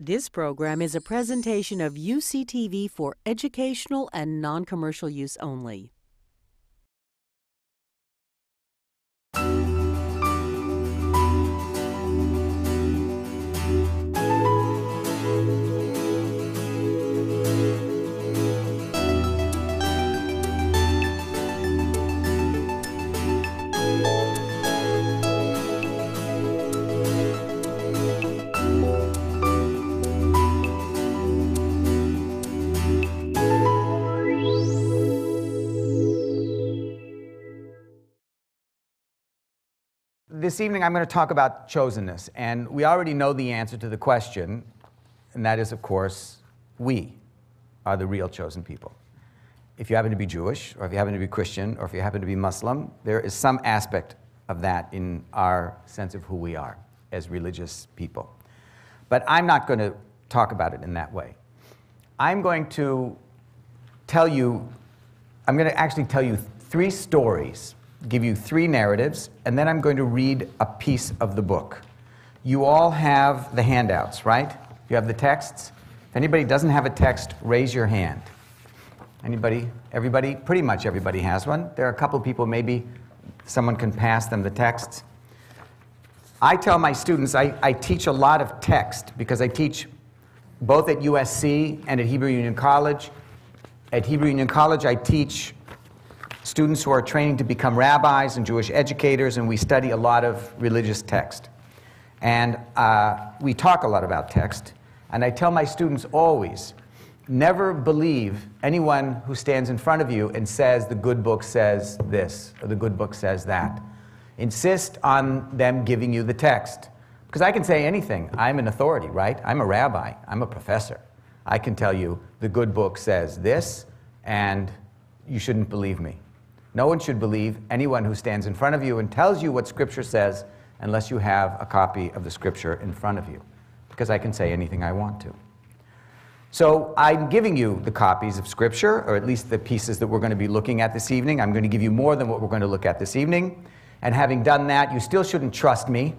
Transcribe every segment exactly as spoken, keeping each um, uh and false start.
This program is a presentation of U C T V for educational and non-commercial use only. This evening, I'm going to talk about chosenness, and we already know the answer to the question, and that is, of course, we are the real chosen people. If you happen to be Jewish, or if you happen to be Christian, or if you happen to be Muslim, there is some aspect of that in our sense of who we are as religious people. But I'm not going to talk about it in that way. I'm going to tell you, I'm going to actually tell you three stories, give you three narratives, and then I'm going to read a piece of the book. You all have the handouts, right? You have the texts? If anybody doesn't have a text, raise your hand. Anybody? Everybody? Pretty much everybody has one. There are a couple people, maybe someone can pass them the texts. I tell my students, I, I teach a lot of text, because I teach both at U S C and at Hebrew Union College. At Hebrew Union College, I teach students who are training to become rabbis and Jewish educators, and we study a lot of religious text. And uh, we talk a lot about text, and I tell my students always, never believe anyone who stands in front of you and says, the good book says this, or the good book says that. Insist on them giving you the text. Because I can say anything. I'm an authority, right? I'm a rabbi. I'm a professor. I can tell you, the good book says this, and you shouldn't believe me. No one should believe anyone who stands in front of you and tells you what Scripture says unless you have a copy of the Scripture in front of you, because I can say anything I want to. So I'm giving you the copies of Scripture, or at least the pieces that we're going to be looking at this evening. I'm going to give you more than what we're going to look at this evening. And having done that, you still shouldn't trust me,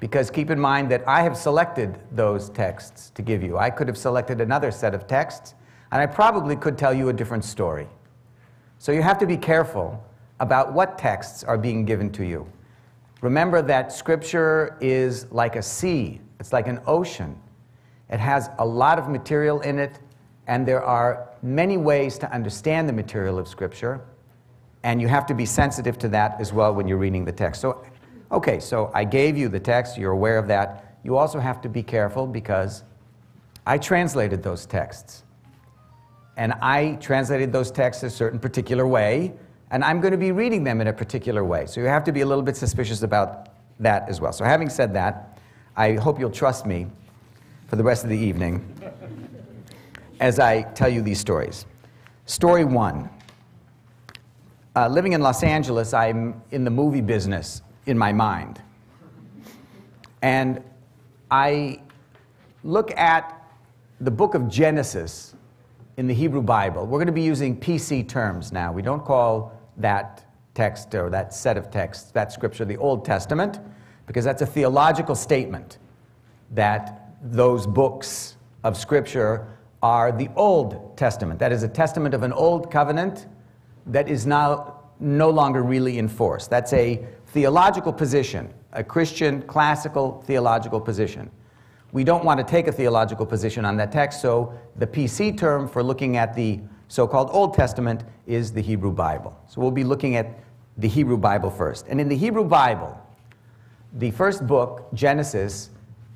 because keep in mind that I have selected those texts to give you. I could have selected another set of texts, and I probably could tell you a different story. So you have to be careful about what texts are being given to you. Remember that Scripture is like a sea. It's like an ocean. It has a lot of material in it, and there are many ways to understand the material of Scripture, and you have to be sensitive to that as well when you're reading the text. So, okay, so I gave you the text. You're aware of that. You also have to be careful, because I translated those texts. And I translated those texts a certain particular way, and I'm going to be reading them in a particular way. So you have to be a little bit suspicious about that as well. So having said that, I hope you'll trust me for the rest of the evening as I tell you these stories. Story one. Uh, living in Los Angeles, I'm in the movie business in my mind. And I look at the book of Genesis in the Hebrew Bible. We're going to be using P C terms now. We don't call that text or that set of texts, that scripture, the Old Testament, because that's a theological statement that those books of scripture are the Old Testament. That is a testament of an old covenant that is now no longer really in force. That's a theological position, a Christian classical theological position. We don't want to take a theological position on that text, so the P C term for looking at the so-called Old Testament is the Hebrew Bible. So we'll be looking at the Hebrew Bible first. And in the Hebrew Bible, the first book, Genesis,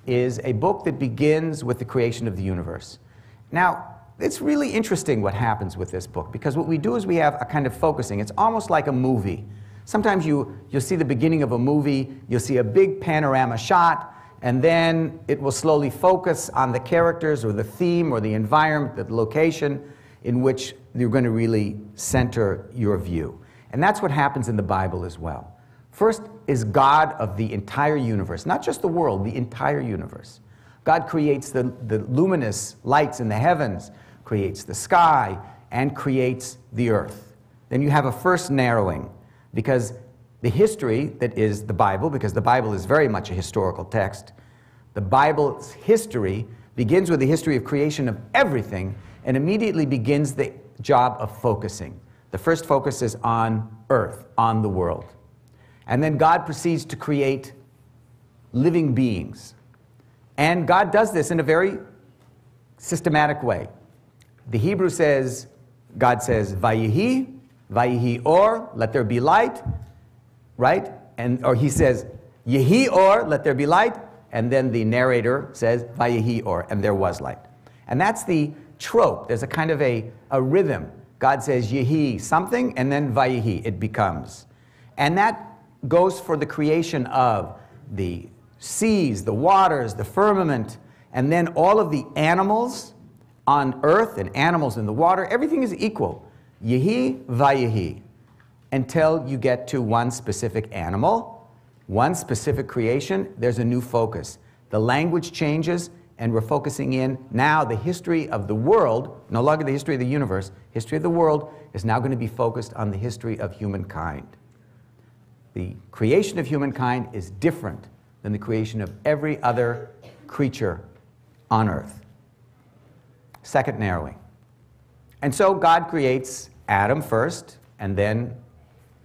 is a book that begins with the creation of the universe. Now, it's really interesting what happens with this book, because what we do is we have a kind of focusing. It's almost like a movie. Sometimes you, you'll see the beginning of a movie, you'll see a big panorama shot, and then it will slowly focus on the characters or the theme or the environment, the location in which you're going to really center your view. And that's what happens in the Bible as well. First is God of the entire universe, not just the world, the entire universe. God creates the, the luminous lights in the heavens, creates the sky, and creates the earth. Then you have a first narrowing, because the history that is the Bible, because the Bible is very much a historical text, The Bible's history begins with the history of creation of everything and immediately begins the job of focusing. The first focus is on earth, on the world. And then God proceeds to create living beings. And God does this in a very systematic way. The Hebrew says, God says, Vayihi, Vayihi or, let there be light, right? And, or he says, Yehi or, let there be light. And then the narrator says, Vayihi or, and there was light. And that's the trope. There's a kind of a, a rhythm. God says, Yehi something, and then Vayihi, it becomes. And that goes for the creation of the seas, the waters, the firmament, and then all of the animals on earth and animals in the water. Everything is equal. Yehi, Vayihi, until you get to one specific animal, one specific creation. There's a new focus. The language changes, and we're focusing in now the history of the world, no longer the history of the universe. History of the world is now going to be focused on the history of humankind. The creation of humankind is different than the creation of every other creature on earth. Second narrowing. And so God creates Adam first, and then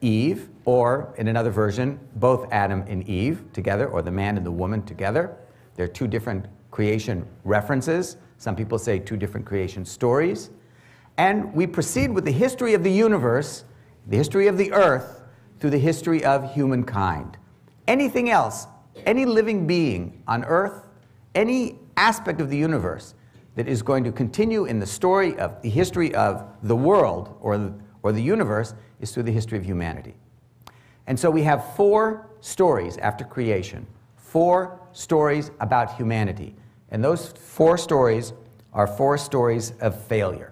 Eve, or in another version, both Adam and Eve together, or the man and the woman together. There are two different creation references. Some people say two different creation stories. And we proceed with the history of the universe, the history of the earth, through the history of humankind. Anything else, any living being on earth, any aspect of the universe that is going to continue in the story of the history of the world or the, or the universe is through the history of humanity. And so we have four stories after creation, four stories about humanity. And those four stories are four stories of failure.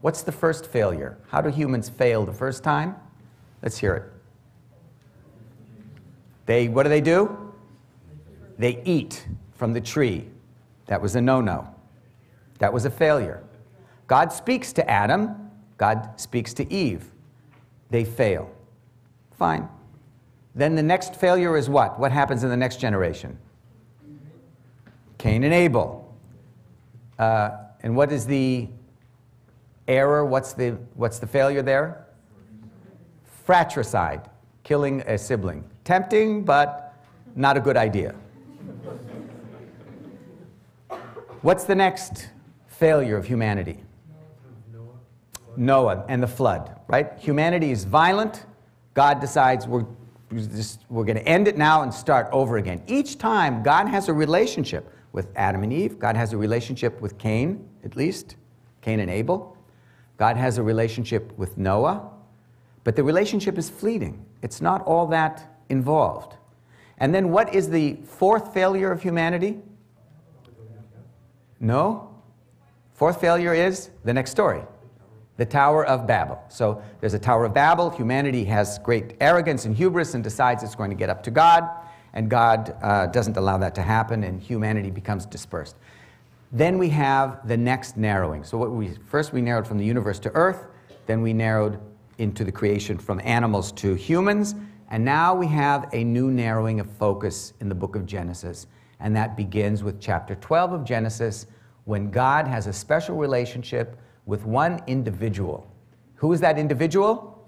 What's the first failure? How do humans fail the first time? Let's hear it. They, what do they do? They eat from the tree. That was a no-no. That was a failure. God speaks to Adam. God speaks to Eve. They fail. Fine. Then the next failure is what? What happens in the next generation? Cain and Abel. Uh, and what is the error? What's the, what's the failure there? Fratricide, killing a sibling. Tempting, but not a good idea. What's the next failure of humanity? Noah. Noah and the flood, right? Humanity is violent. God decides we're, just, we're going to end it now and start over again. Each time, God has a relationship with Adam and Eve. God has a relationship with Cain, at least, Cain and Abel. God has a relationship with Noah. But the relationship is fleeting. It's not all that involved. And then what is the fourth failure of humanity? No? Fourth failure is the next story, the Tower of Babel. So there's a Tower of Babel. Humanity has great arrogance and hubris and decides it's going to get up to God. And God uh, doesn't allow that to happen, and humanity becomes dispersed. Then we have the next narrowing. So what we, first we narrowed from the universe to earth. Then we narrowed into the creation from animals to humans. And now we have a new narrowing of focus in the book of Genesis. And that begins with chapter twelve of Genesis, when God has a special relationship with one individual. Who is that individual?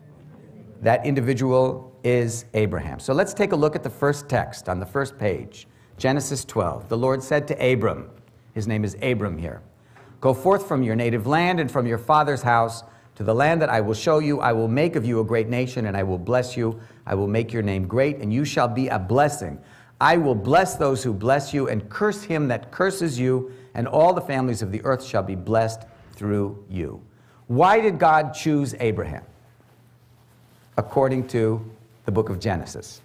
That individual is Abraham. So let's take a look at the first text on the first page. Genesis twelve. The Lord said to Abram, his name is Abram here, "Go forth from your native land and from your father's house to the land that I will show you. I will make of you a great nation, and I will bless you. I will make your name great, and you shall be a blessing. I will bless those who bless you, and curse him that curses you, and all the families of the earth shall be blessed through you." Why did God choose Abraham, according to the book of Genesis?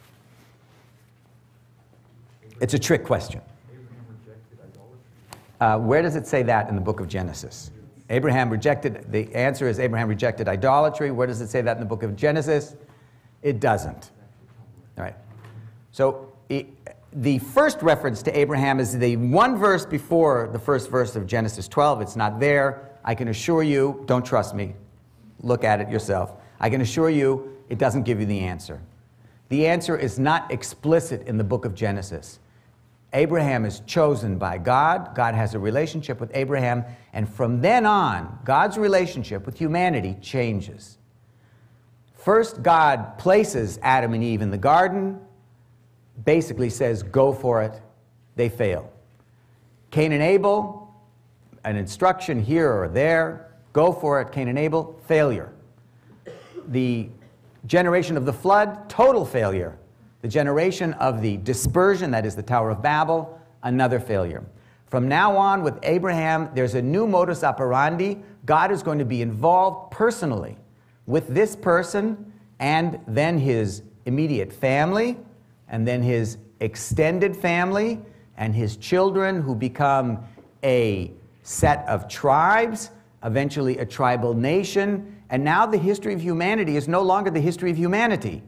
It's a trick question. Uh, where does it say that in the book of Genesis? Abraham rejected, the answer is Abraham rejected idolatry. Where does it say that in the book of Genesis? It doesn't. All right. So it, the first reference to Abraham is the one verse before the first verse of Genesis twelve. It's not there. I can assure you, don't trust me. Look at it yourself. I can assure you it doesn't give you the answer. The answer is not explicit in the book of Genesis. Abraham is chosen by God. God has a relationship with Abraham. And from then on, God's relationship with humanity changes. First, God places Adam and Eve in the garden, basically says, go for it. They fail. Cain and Abel, an instruction here or there, go for it, Cain and Abel, failure. The generation of the flood, total failure. The generation of the dispersion, that is the Tower of Babel, another failure. From now on, with Abraham, there's a new modus operandi. God is going to be involved personally with this person and then his immediate family and then his extended family and his children who become a set of tribes, eventually a tribal nation. And now the history of humanity is no longer the history of humanity.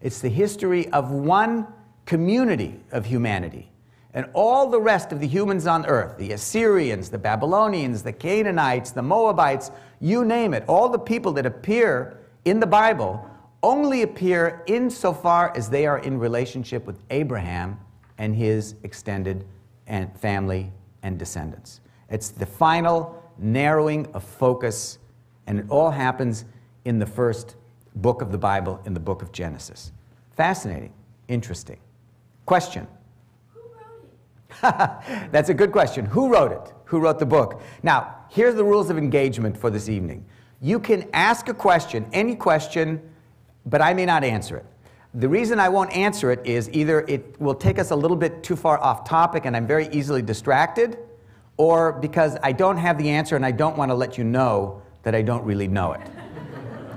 It's the history of one community of humanity. And all the rest of the humans on earth, the Assyrians, the Babylonians, the Canaanites, the Moabites, you name it, all the people that appear in the Bible only appear insofar as they are in relationship with Abraham and his extended and family and descendants. It's the final narrowing of focus, and it all happens in the first book of the Bible, in the book of Genesis. Fascinating, interesting. Question? Who wrote it? That's a good question. Who wrote it? Who wrote the book? Now, here's the rules of engagement for this evening. You can ask a question, any question, but I may not answer it. The reason I won't answer it is either it will take us a little bit too far off topic and I'm very easily distracted, or because I don't have the answer and I don't want to let you know that I don't really know it.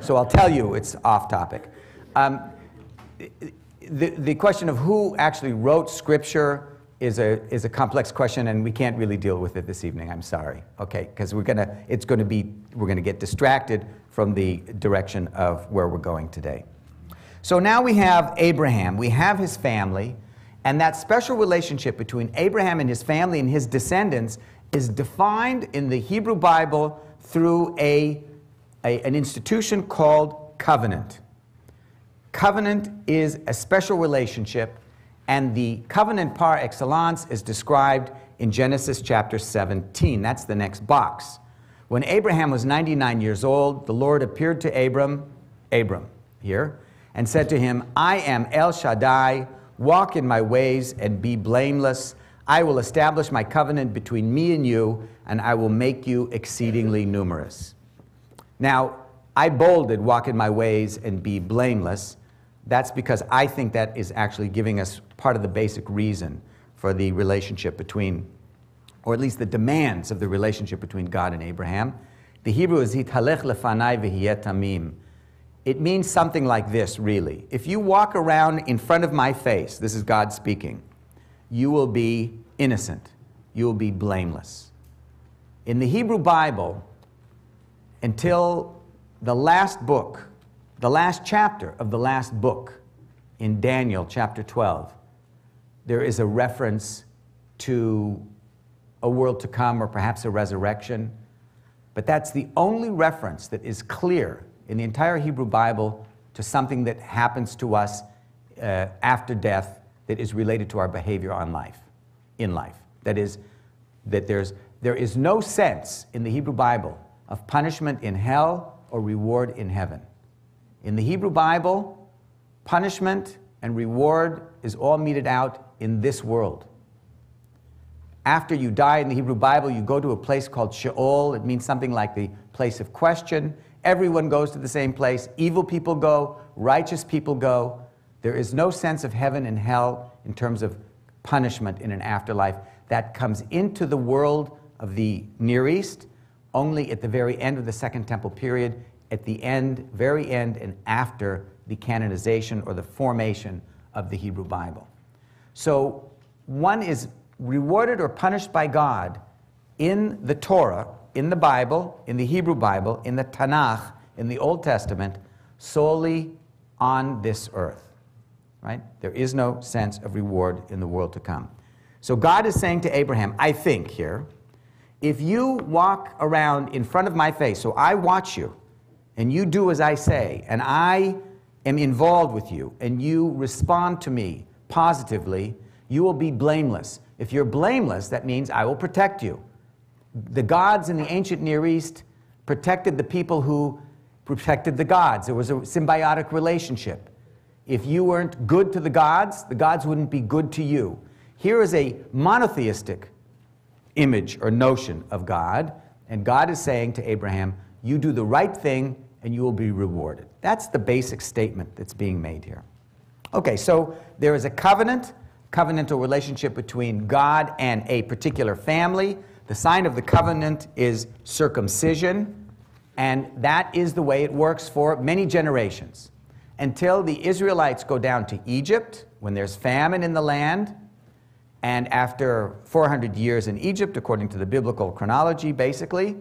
So I'll tell you it's off topic. Um, the, the question of who actually wrote Scripture is a, is a complex question, and we can't really deal with it this evening. I'm sorry, okay? Because we're gonna, it's gonna be, we're gonna get distracted from the direction of where we're going today. So now we have Abraham, we have his family, and that special relationship between Abraham and his family and his descendants is defined in the Hebrew Bible through a A, an institution called covenant. Covenant is a special relationship, and the covenant par excellence is described in Genesis chapter seventeen. That's the next box. When Abraham was ninety-nine years old, the Lord appeared to Abram, Abram here, and said to him, I am El Shaddai, walk in my ways and be blameless. I will establish my covenant between me and you, and I will make you exceedingly numerous. Now, I bolded, walk in my ways and be blameless. That's because I think that is actually giving us part of the basic reason for the relationship between, or at least the demands of the relationship between God and Abraham. The Hebrew is, Hitalech lefanai v'hiyeh tamim. It means something like this, really. If you walk around in front of my face, this is God speaking, you will be innocent. You will be blameless. In the Hebrew Bible, until the last book, the last chapter of the last book in Daniel chapter twelve, there is a reference to a world to come or perhaps a resurrection, but that's the only reference that is clear in the entire Hebrew Bible to something that happens to us uh, after death that is related to our behavior on life, in life. That is, that there's, there is no sense in the Hebrew Bible of punishment in hell or reward in heaven. In the Hebrew Bible, punishment and reward is all meted out in this world. After you die in the Hebrew Bible, you go to a place called Sheol. It means something like the place of question. Everyone goes to the same place. Evil people go, righteous people go. There is no sense of heaven and hell in terms of punishment in an afterlife. That comes into the world of the Near East only at the very end of the Second Temple period, at the end, very end, and after the canonization or the formation of the Hebrew Bible. So one is rewarded or punished by God in the Torah, in the Bible, in the Hebrew Bible, in the Tanakh, in the Old Testament, solely on this earth. Right? There is no sense of reward in the world to come. So God is saying to Abraham, I think here, if you walk around in front of my face, so I watch you, and you do as I say, and I am involved with you, and you respond to me positively, you will be blameless. If you're blameless, that means I will protect you. The gods in the ancient Near East protected the people who protected the gods. There was a symbiotic relationship. If you weren't good to the gods, the gods wouldn't be good to you. Here is a monotheistic image or notion of God, and God is saying to Abraham, you do the right thing and you will be rewarded. That's the basic statement that's being made here. Okay, so there is a covenant, covenantal relationship between God and a particular family. The sign of the covenant is circumcision, and that is the way it works for many generations. Until the Israelites go down to Egypt, when there's famine in the land, and after four hundred years in Egypt, according to the biblical chronology, basically,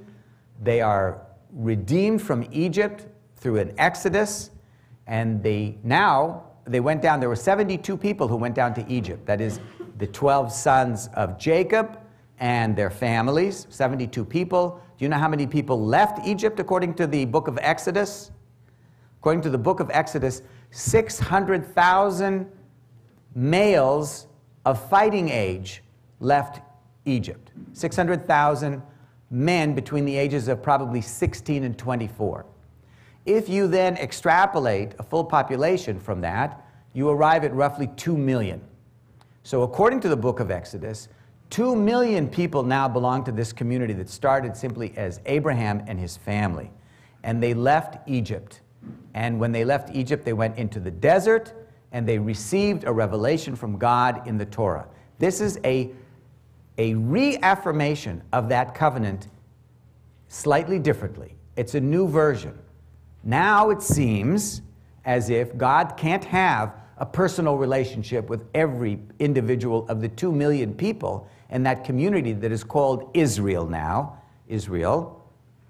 they are redeemed from Egypt through an exodus, and they now, they went down, there were seventy-two people who went down to Egypt. That is, the twelve sons of Jacob and their families, seventy-two people. Do you know how many people left Egypt according to the book of Exodus? According to the book of Exodus, six hundred thousand males of fighting age left Egypt. six hundred thousand men between the ages of probably sixteen and twenty-four. If you then extrapolate a full population from that, you arrive at roughly two million. So according to the book of Exodus, two million people now belong to this community that started simply as Abraham and his family. And they left Egypt. And when they left Egypt, they went into the desert, and they received a revelation from God in the Torah. This is a, a reaffirmation of that covenant slightly differently. It's a new version. Now it seems as if God can't have a personal relationship with every individual of the two million people in that community that is called Israel now. Israel.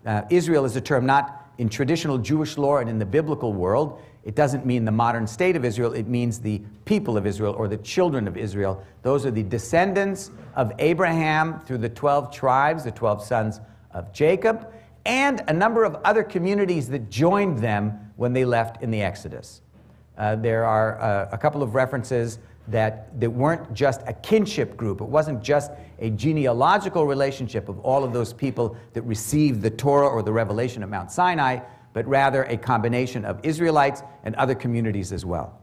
Uh, Israel is a term not in traditional Jewish lore and in the biblical world. It doesn't mean the modern state of Israel. It means the people of Israel or the children of Israel. Those are the descendants of Abraham through the twelve tribes, the twelve sons of Jacob, and a number of other communities that joined them when they left in the Exodus. Uh, there are uh, a couple of references that, that weren't just a kinship group. It wasn't just a genealogical relationship of all of those people that received the Torah or the revelation of Mount Sinai, but rather a combination of Israelites and other communities as well.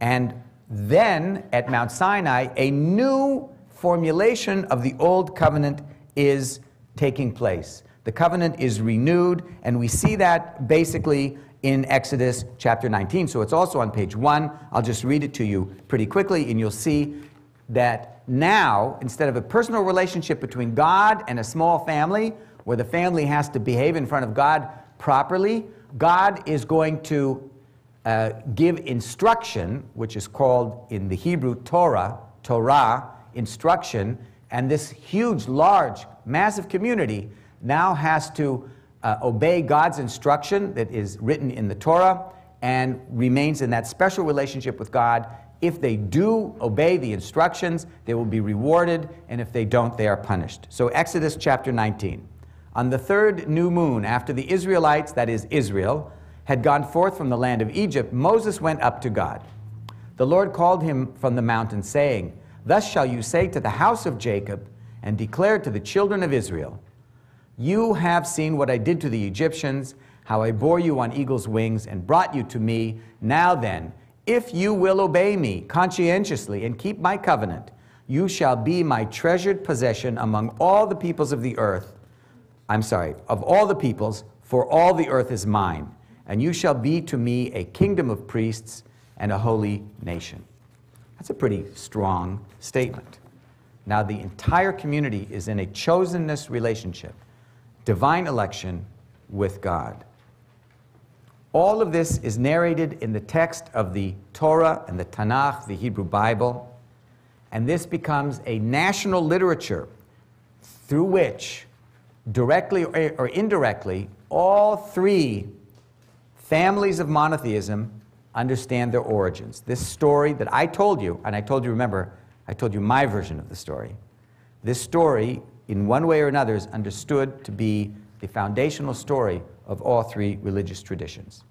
And then at Mount Sinai, a new formulation of the Old Covenant is taking place. The covenant is renewed, and we see that basically in Exodus chapter nineteen. So it's also on page one. I'll just read it to you pretty quickly, and you'll see that now, instead of a personal relationship between God and a small family, where the family has to behave in front of God properly, God is going to uh, give instruction, which is called in the Hebrew Torah, Torah, instruction, and this huge, large, massive community now has to Uh, obey God's instruction that is written in the Torah and remains in that special relationship with God. If they do obey the instructions, they will be rewarded, and if they don't, they are punished. So Exodus chapter nineteen. On the third new moon, after the Israelites, that is Israel, had gone forth from the land of Egypt, Moses went up to God. The Lord called him from the mountain, saying, "Thus shall you say to the house of Jacob, and declare to the children of Israel, you have seen what I did to the Egyptians, how I bore you on eagle's wings and brought you to me. Now then, if you will obey me conscientiously and keep my covenant, you shall be my treasured possession among all the peoples of the earth. I'm sorry, of all the peoples, for all the earth is mine. And you shall be to me a kingdom of priests and a holy nation." That's a pretty strong statement. Now the entire community is in a chosenness relationship. Divine election with God. All of this is narrated in the text of the Torah and the Tanakh, the Hebrew Bible, and this becomes a national literature through which, directly or indirectly, all three families of monotheism understand their origins. This story that I told you, and I told you, remember, I told you my version of the story. This story, in one way or another, is understood to be the foundational story of all three religious traditions.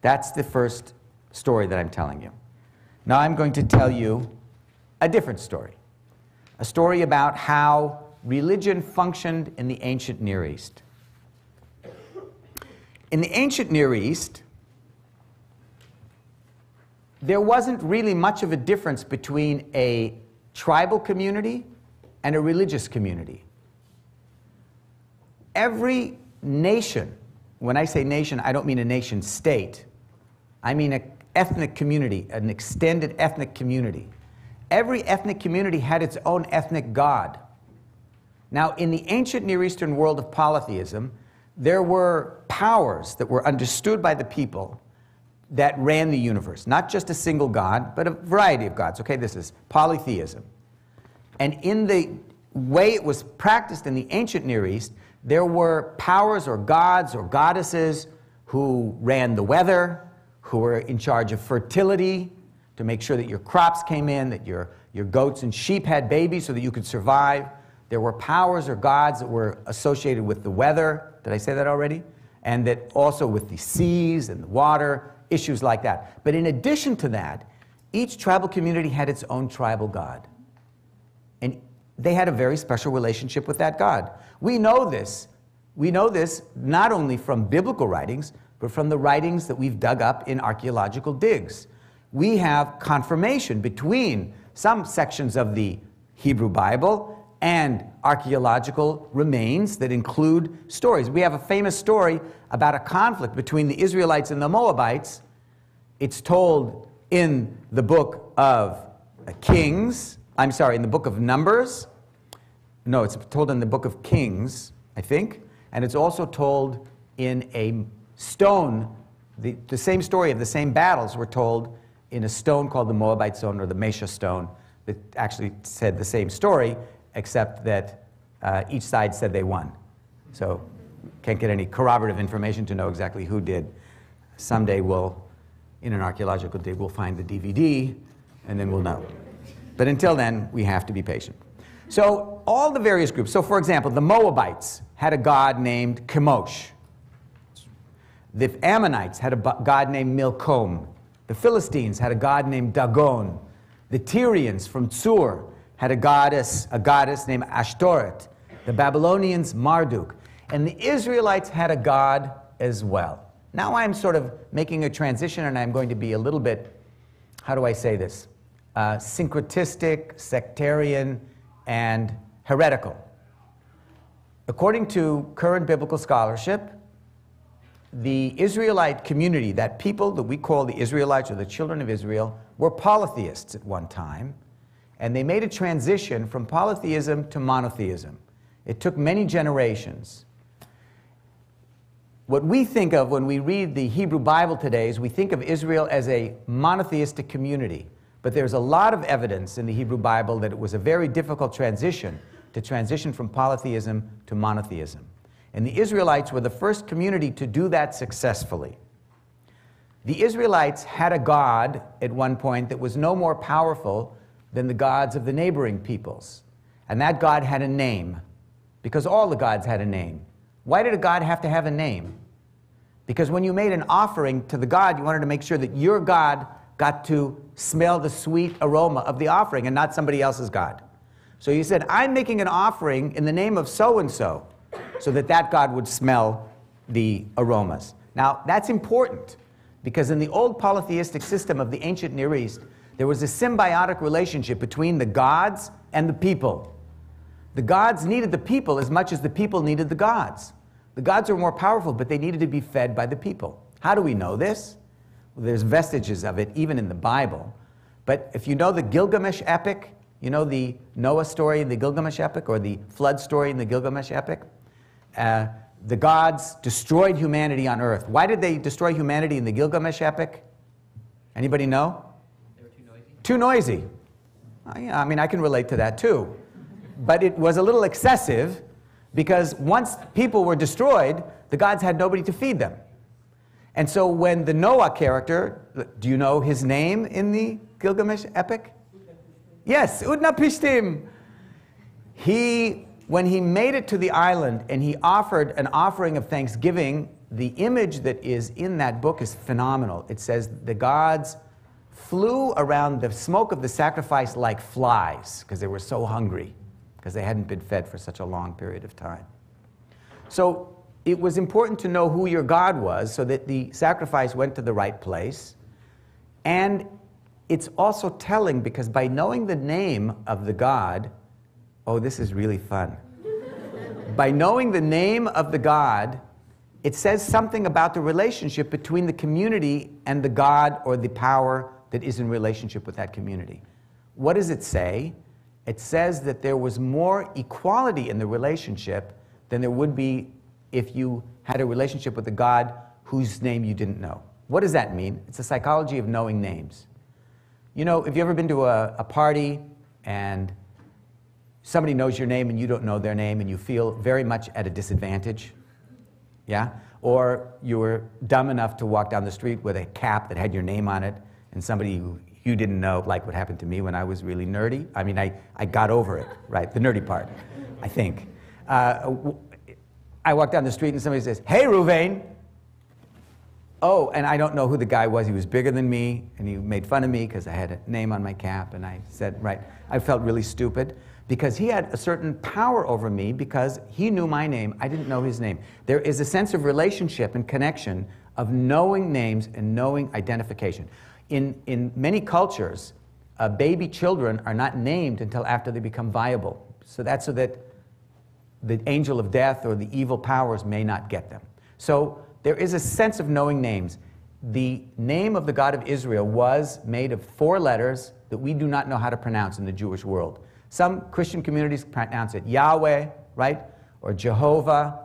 That's the first story that I'm telling you. Now I'm going to tell you a different story. a story about how religion functioned in the ancient Near East. In the ancient Near East, there wasn't really much of a difference between a tribal community and a religious community. Every nation, when I say nation, I don't mean a nation state. I mean an ethnic community, an extended ethnic community. Every ethnic community had its own ethnic god. Now, in the ancient Near Eastern world of polytheism, there were powers that were understood by the people that ran the universe. Not just a single god, but a variety of gods. Okay, this is polytheism. And in the way it was practiced in the ancient Near East, there were powers or gods or goddesses who ran the weather, who were in charge of fertility, to make sure that your crops came in, that your, your goats and sheep had babies so that you could survive. There were powers or gods that were associated with the weather. Did I say that already? And that also with the seas and the water, issues like that. But in addition to that, each tribal community had its own tribal god. And they had a very special relationship with that god. We know this. We know this not only from biblical writings, but from the writings that we've dug up in archaeological digs. We have confirmation between some sections of the Hebrew Bible and archaeological remains that include stories. We have a famous story about a conflict between the Israelites and the Moabites. It's told in the book of Kings. I'm sorry, in the book of Numbers. No, it's told in the book of Kings, I think. And it's also told in a stone. The, the same story of the same battles were told in a stone called the Moabite Stone or the Mesha Stone that actually said the same story, except that uh, each side said they won. So can't get any corroborative information to know exactly who did. Someday we'll, in an archaeological dig, we'll find the D V D, and then we'll know. But until then, we have to be patient. So all the various groups. So for example, the Moabites had a god named Chemosh. The Ammonites had a god named Milcom. The Philistines had a god named Dagon. The Tyrians from Tsur had a goddess, a goddess named Ashtoreth. The Babylonians, Marduk. And the Israelites had a god as well. Now I'm sort of making a transition, and I'm going to be a little bit, how do I say this, uh, syncretistic, sectarian, and heretical. According to current biblical scholarship, the Israelite community, that people that we call the Israelites or the children of Israel, were polytheists at one time. And they made a transition from polytheism to monotheism. It took many generations. What we think of when we read the Hebrew Bible today is we think of Israel as a monotheistic community. But there's a lot of evidence in the Hebrew Bible that it was a very difficult transition to transition from polytheism to monotheism. And the Israelites were the first community to do that successfully. The Israelites had a god at one point that was no more powerful than the gods of the neighboring peoples. And that god had a name, because all the gods had a name. Why did a god have to have a name? Because when you made an offering to the god, you wanted to make sure that your god got to smell the sweet aroma of the offering and not somebody else's god. So you said, I'm making an offering in the name of so-and-so, so that that god would smell the aromas. Now, that's important, because in the old polytheistic system of the ancient Near East, there was a symbiotic relationship between the gods and the people. The gods needed the people as much as the people needed the gods. The gods were more powerful, but they needed to be fed by the people. How do we know this? Well, there's vestiges of it even in the Bible. But if you know the Gilgamesh epic, you know the Noah story in the Gilgamesh epic, or the flood story in the Gilgamesh epic, uh, the gods destroyed humanity on earth. Why did they destroy humanity in the Gilgamesh epic? Anybody know? Too noisy. I mean, I can relate to that too. But it was a little excessive, because once people were destroyed, the gods had nobody to feed them. And so when the Noah character, do you know his name in the Gilgamesh epic? Yes, Utnapishtim. He, when he made it to the island and he offered an offering of thanksgiving, the image that is in that book is phenomenal. It says the gods flew around the smoke of the sacrifice like flies, because they were so hungry, because they hadn't been fed for such a long period of time. So it was important to know who your God was so that the sacrifice went to the right place. And it's also telling, because by knowing the name of the God, oh, this is really fun. By knowing the name of the God, it says something about the relationship between the community and the God or the power that is in relationship with that community. What does it say? It says that there was more equality in the relationship than there would be if you had a relationship with a God whose name you didn't know. What does that mean? It's the psychology of knowing names. You know, have you ever been to a, a party and somebody knows your name and you don't know their name and you feel very much at a disadvantage? Yeah? Or you were dumb enough to walk down the street with a cap that had your name on it and somebody who you didn't know, like what happened to me when I was really nerdy. I mean, I, I got over it, right? The nerdy part, I think. Uh, I walked down the street and somebody says, "Hey, Ruvain." Oh, and I don't know who the guy was. He was bigger than me and he made fun of me because I had a name on my cap, and I said, right, I felt really stupid, because he had a certain power over me because he knew my name. I didn't know his name. There is a sense of relationship and connection of knowing names and knowing identification. In, in many cultures, uh, baby children are not named until after they become viable. So that's so that the angel of death or the evil powers may not get them. So there is a sense of knowing names. The name of the God of Israel was made of four letters that we do not know how to pronounce in the Jewish world. Some Christian communities pronounce it Yahweh, right, or Jehovah.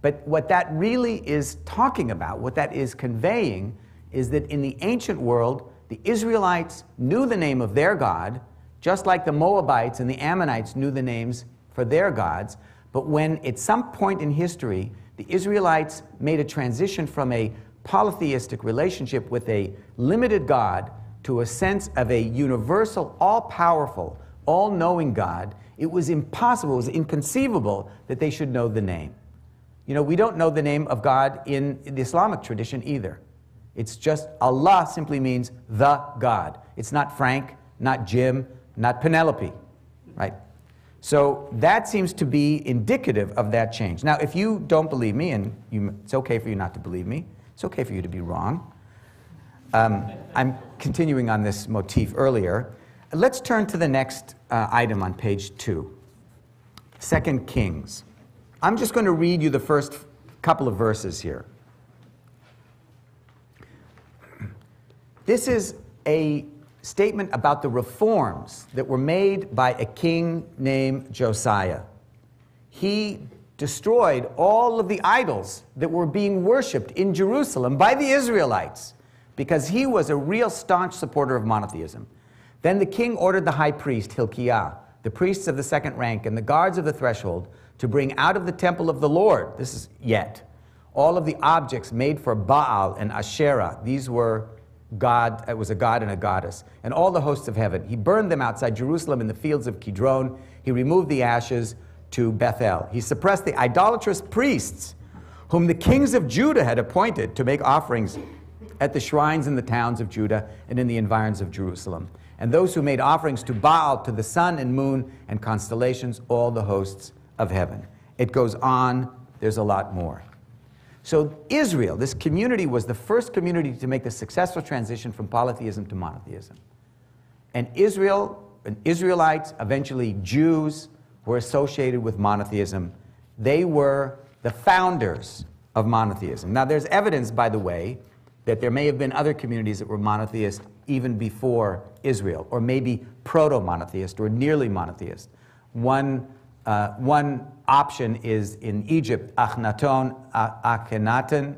But what that really is talking about, what that is conveying, is that in the ancient world, the Israelites knew the name of their God, just like the Moabites and the Ammonites knew the names for their gods. But when, at some point in history, the Israelites made a transition from a polytheistic relationship with a limited God to a sense of a universal, all-powerful, all-knowing God, it was impossible, it was inconceivable that they should know the name. You know, we don't know the name of God in the Islamic tradition either. It's just Allah simply means the God. It's not Frank, not Jim, not Penelope, right? So that seems to be indicative of that change. Now, if you don't believe me, and you, it's okay for you not to believe me, it's okay for you to be wrong. Um, I'm continuing on this motif earlier. Let's turn to the next uh, item on page two, Second Kings. I'm just going to read you the first couple of verses here. This is a statement about the reforms that were made by a king named Josiah. He destroyed all of the idols that were being worshipped in Jerusalem by the Israelites because he was a real staunch supporter of monotheism. Then the king ordered the high priest, Hilkiah, the priests of the second rank, and the guards of the threshold to bring out of the temple of the Lord, this is yet, all of the objects made for Baal and Asherah. These were God, it was a god and a goddess, and all the hosts of heaven. He burned them outside Jerusalem in the fields of Kidron. He removed the ashes to Bethel. He suppressed the idolatrous priests whom the kings of Judah had appointed to make offerings at the shrines in the towns of Judah and in the environs of Jerusalem, and those who made offerings to Baal, to the sun and moon and constellations, all the hosts of heaven. It goes on. There's a lot more. So Israel, this community, was the first community to make the successful transition from polytheism to monotheism. And Israel, and Israelites, eventually Jews, were associated with monotheism. They were the founders of monotheism. Now, there's evidence, by the way, that there may have been other communities that were monotheist even before Israel, or maybe proto-monotheist or nearly monotheist. One, uh, one option is in Egypt, Akhenaten, Akhenaten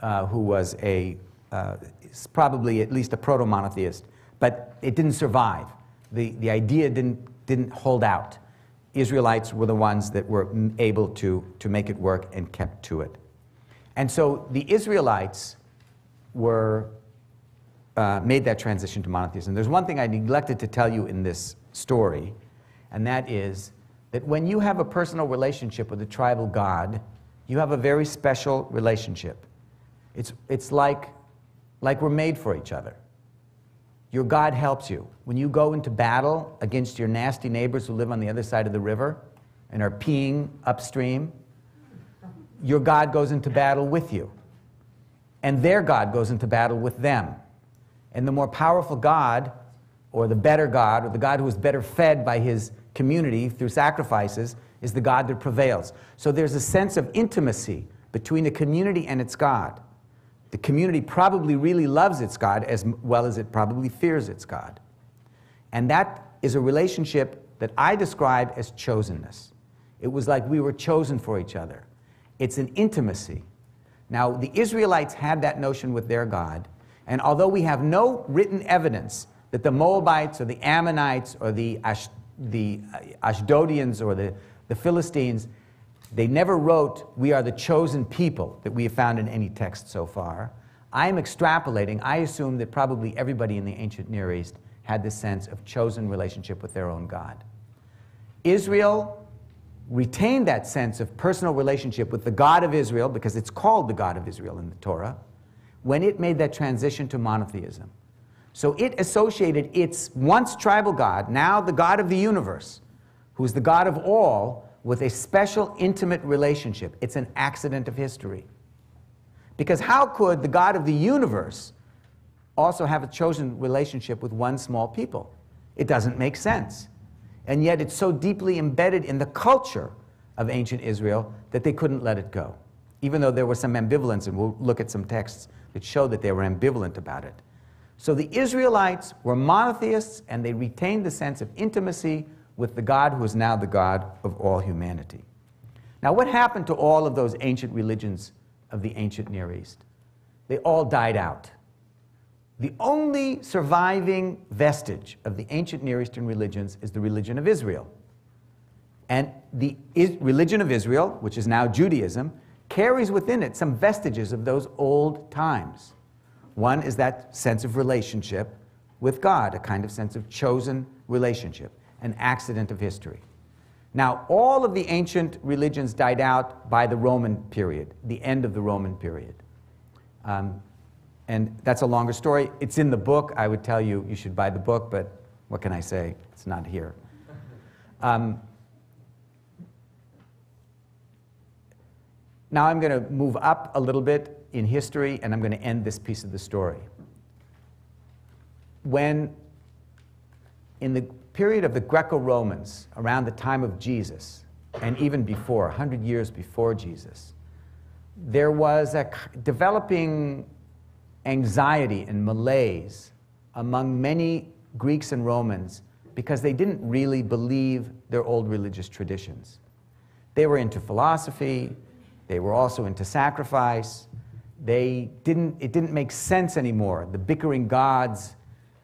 uh, who was a, uh, probably at least a proto-monotheist, but it didn't survive. The, the idea didn't, didn't hold out. Israelites were the ones that were able to, to make it work and kept to it. And so the Israelites were uh, made that transition to monotheism. There's one thing I neglected to tell you in this story, and that is that when you have a personal relationship with a tribal god, you have a very special relationship. It's, it's like, like we're made for each other. Your God helps you. When you go into battle against your nasty neighbors who live on the other side of the river and are peeing upstream, your God goes into battle with you. And their God goes into battle with them. And the more powerful God, or the better God, or the God who is better fed by his community through sacrifices, is the God that prevails. So there's a sense of intimacy between the community and its God. The community probably really loves its God as well as it probably fears its God. And that is a relationship that I describe as chosenness. It was like we were chosen for each other. It's an intimacy. Now, the Israelites had that notion with their God, and although we have no written evidence that the Moabites or the Ammonites or the, Ash the Ashdodians or the, the Philistines, they never wrote, "We are the chosen people," that we have found in any text so far. I am extrapolating. I assume that probably everybody in the ancient Near East had this sense of chosen relationship with their own God. Israel retained that sense of personal relationship with the God of Israel, because it's called the God of Israel in the Torah, when it made that transition to monotheism. So it associated its once tribal God, now the God of the universe, who is the God of all, with a special intimate relationship. It's an accident of history. Because how could the God of the universe also have a chosen relationship with one small people? It doesn't make sense. And yet it's so deeply embedded in the culture of ancient Israel that they couldn't let it go, even though there was some ambivalence, and we'll look at some texts that show that they were ambivalent about it. So the Israelites were monotheists, and they retained the sense of intimacy with the God who is now the God of all humanity. Now, what happened to all of those ancient religions of the ancient Near East? They all died out. The only surviving vestige of the ancient Near Eastern religions is the religion of Israel. And the is religion of Israel, which is now Judaism, carries within it some vestiges of those old times. One is that sense of relationship with God, a kind of sense of chosen relationship, an accident of history. Now, all of the ancient religions died out by the Roman period, the end of the Roman period. Um, And that's a longer story. It's in the book. I would tell you, you should buy the book, but what can I say? It's not here. Um, now I'm going to move up a little bit in history, and I'm going to end this piece of the story. When, in the period of the Greco-Romans, around the time of Jesus, and even before, one hundred years before Jesus, there was a developing anxiety and malaise among many Greeks and Romans because they didn't really believe their old religious traditions. They were into philosophy, they were also into sacrifice, they didn't, it didn't make sense anymore, the bickering gods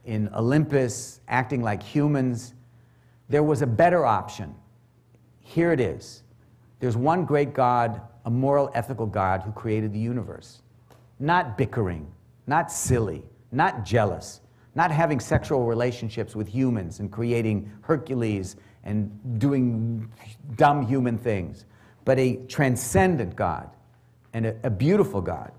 in Olympus acting like humans. There was a better option. Here it is. There's one great God, a moral, ethical God who created the universe. Not bickering, not silly, not jealous, not having sexual relationships with humans and creating Hercules and doing dumb human things, but a transcendent God and a, a beautiful God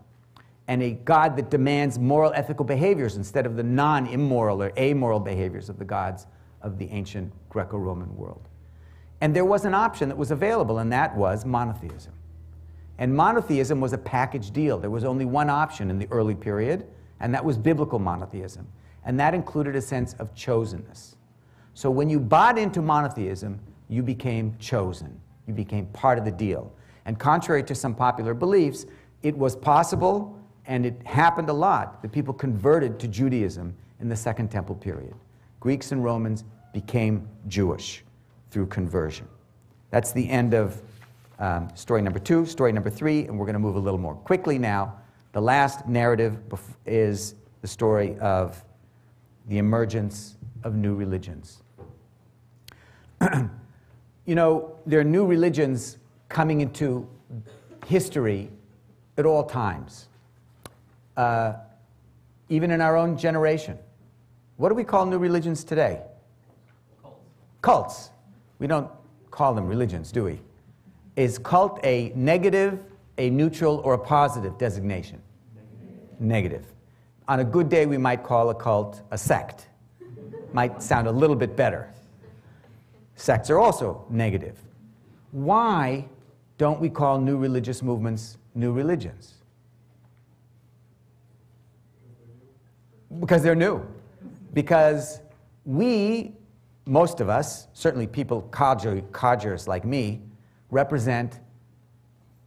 and a God that demands moral, ethical behaviors instead of the non-immoral or amoral behaviors of the gods of the ancient Greco-Roman world. And there was an option that was available, and that was monotheism. And monotheism was a package deal. There was only one option in the early period, and that was biblical monotheism. And that included a sense of chosenness. So when you bought into monotheism, you became chosen. You became part of the deal. And contrary to some popular beliefs, it was possible, and it happened a lot, that people converted to Judaism in the Second Temple period. Greeks and Romans became Jewish through conversion. That's the end of Um, story number two, story number three, and we're going to move a little more quickly now. The last narrative is the story of the emergence of new religions. You know, there are new religions coming into history at all times, uh, even in our own generation. What do we call new religions today? Cults. Cults. We don't call them religions, do we? Is cult a negative, a neutral, or a positive designation? Negative. Negative. on a good day, we might call a cult a sect. Might sound a little bit better. Sects are also negative. Why don't we call new religious movements new religions? Because they're new. Because we, most of us, certainly people, codger, codgers like me, represent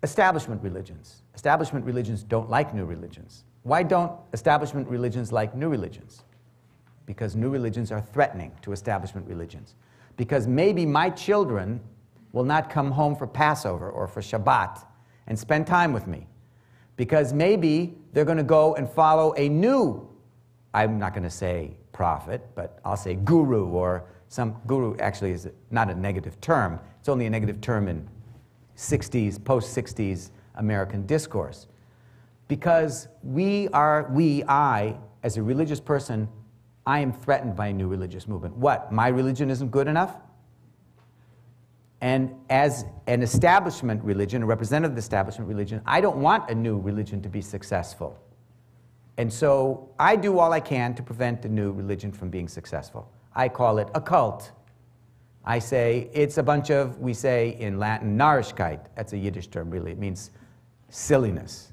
establishment religions. Establishment religions don't like new religions. Why don't establishment religions like new religions? Because new religions are threatening to establishment religions. Because maybe my children will not come home for Passover or for Shabbat and spend time with me. Because maybe they're going to go and follow a new, I'm not going to say prophet, but I'll say guru, or some guru actually is not a negative term. It's only a negative term in sixties, post-sixties American discourse. Because we are, we, I, as a religious person, I am threatened by a new religious movement. What? My religion isn't good enough? And as an establishment religion, a representative establishment religion, I don't want a new religion to be successful. And so I do all I can to prevent a new religion from being successful. I call it a cult. I say it's a bunch of, we say in Latin, narishkeit. That's a Yiddish term, really. It means silliness.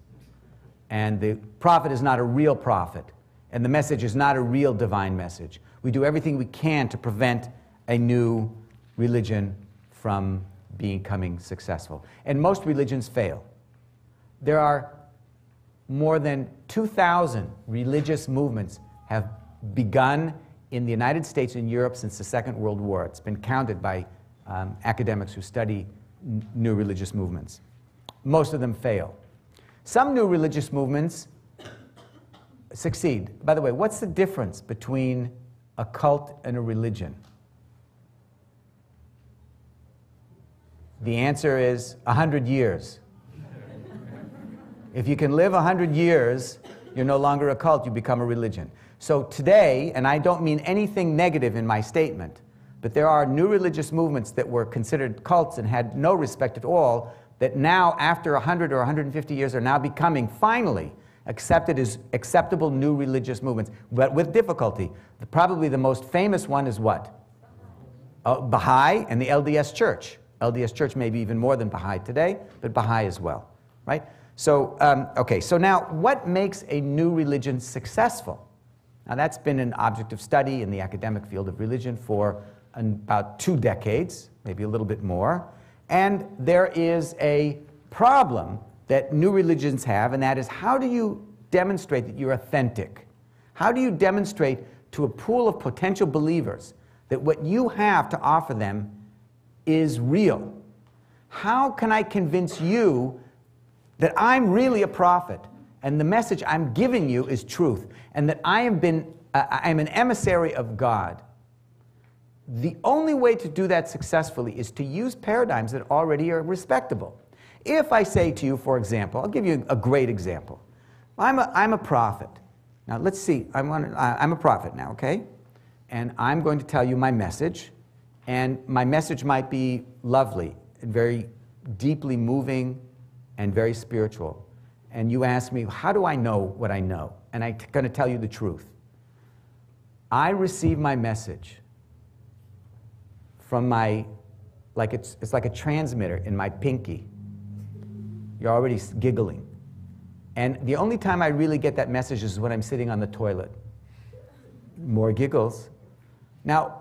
And the prophet is not a real prophet. And the message is not a real divine message. We do everything we can to prevent a new religion from becoming successful. And most religions fail. There are more than two thousand religious movements have begun in the United States and Europe since the Second World War. It's been counted by um, academics who study n new religious movements. Most of them fail. Some new religious movements succeed. By the way, what's the difference between a cult and a religion? The answer is a hundred years. If you can live a hundred years, you're no longer a cult, you become a religion. So today, and I don't mean anything negative in my statement, but there are new religious movements that were considered cults and had no respect at all, that now, after a hundred or a hundred fifty years, are now becoming, finally, accepted as acceptable new religious movements, but with difficulty. The, probably the most famous one is what? Uh, Baha'i and the L D S Church. L D S Church maybe even more than Baha'i today, but Baha'i as well, right? So, um, okay, so now what makes a new religion successful? Now that's been an object of study in the academic field of religion for an, about two decades, maybe a little bit more, and there is a problem that new religions have, and that is, how do you demonstrate that you're authentic? How do you demonstrate to a pool of potential believers that what you have to offer them is real? How can I convince you that I'm really a prophet, and the message I'm giving you is truth, and that I am been, uh, I'm an emissary of God? The only way to do that successfully is to use paradigms that already are respectable. If I say to you, for example, I'll give you a great example. I'm a, I'm a prophet. Now, let's see. I'm, on, I'm a prophet now, okay? And I'm going to tell you my message. And my message might be lovely and very deeply moving and very spiritual. And you ask me, how do I know what I know? And I'm going to tell you the truth. I receive my message from my, like it's, it's like a transmitter in my pinky. You're already giggling. And the only time I really get that message is when I'm sitting on the toilet. More giggles. Now,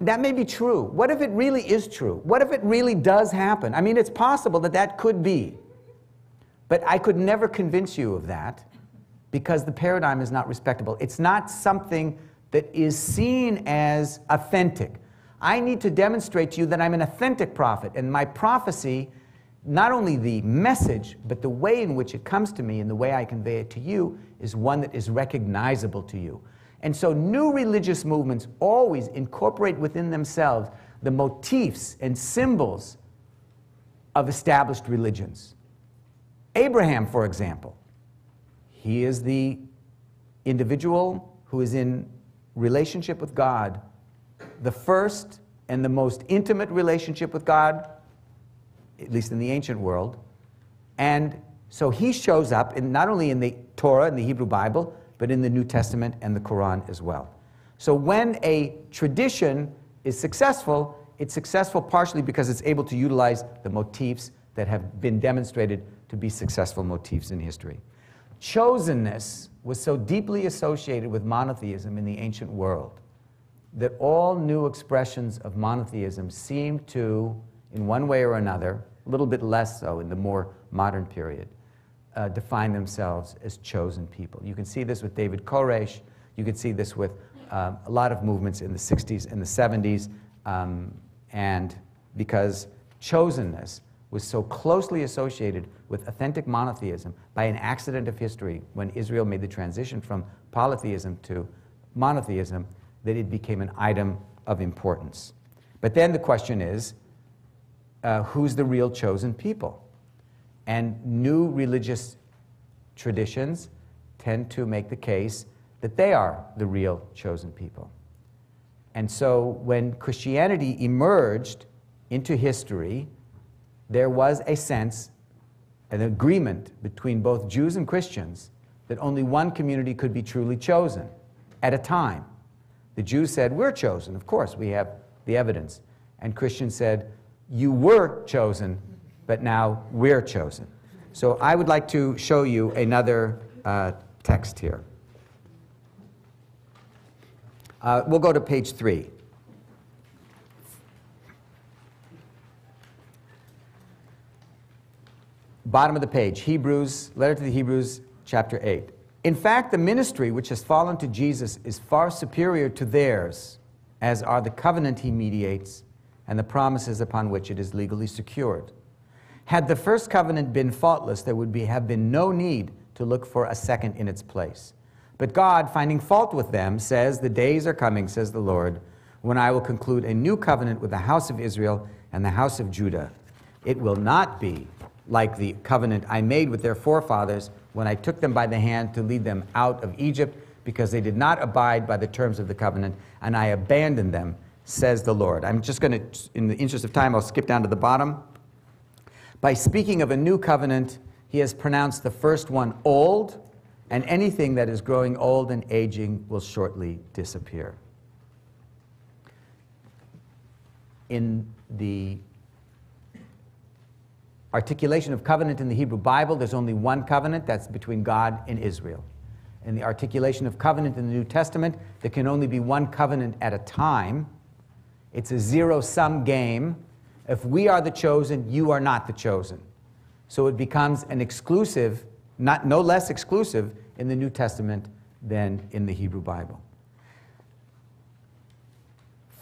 that may be true. What if it really is true? What if it really does happen? I mean, it's possible that that could be. But I could never convince you of that because the paradigm is not respectable. It's not something that is seen as authentic. I need to demonstrate to you that I'm an authentic prophet, and my prophecy, not only the message, but the way in which it comes to me and the way I convey it to you is one that is recognizable to you. And so new religious movements always incorporate within themselves the motifs and symbols of established religions. Abraham, for example, he is the individual who is in relationship with God, the first and the most intimate relationship with God, at least in the ancient world. And so he shows up in, not only in the Torah and the Hebrew Bible, but in the New Testament and the Quran as well. So when a tradition is successful, it's successful partially because it's able to utilize the motifs that have been demonstrated to be successful motifs in history. Chosenness was so deeply associated with monotheism in the ancient world that all new expressions of monotheism seemed to, in one way or another, a little bit less so in the more modern period, uh, define themselves as chosen people. You can see this with David Koresh. You can see this with uh, a lot of movements in the sixties and the seventies, um, and because chosenness was so closely associated with authentic monotheism by an accident of history when Israel made the transition from polytheism to monotheism, that it became an item of importance. But then the question is, uh, who's the real chosen people? And new religious traditions tend to make the case that they are the real chosen people. And so when Christianity emerged into history, there was a sense, an agreement between both Jews and Christians, that only one community could be truly chosen at a time. The Jews said, we're chosen, of course, we have the evidence. And Christians said, you were chosen, but now we're chosen. So I would like to show you another uh, text here. Uh, we'll go to page three. Bottom of the page, Hebrews, letter to the Hebrews, chapter eight. In fact, the ministry which has fallen to Jesus is far superior to theirs, as are the covenant he mediates and the promises upon which it is legally secured. Had the first covenant been faultless, there would be, have been no need to look for a second in its place. But God, finding fault with them, says, "The days are coming, says the Lord, when I will conclude a new covenant with the house of Israel and the house of Judah. It will not be like the covenant I made with their forefathers when I took them by the hand to lead them out of Egypt, because they did not abide by the terms of the covenant, and I abandoned them, says the Lord." I'm just going to, in the interest of time, I'll skip down to the bottom. By speaking of a new covenant, he has pronounced the first one old, and anything that is growing old and aging will shortly disappear. In the articulation of covenant in the Hebrew Bible, there's only one covenant, that's between God and Israel. In the articulation of covenant in the New Testament, there can only be one covenant at a time. It's a zero-sum game. If we are the chosen, you are not the chosen. So it becomes an exclusive, not, no less exclusive in the New Testament than in the Hebrew Bible.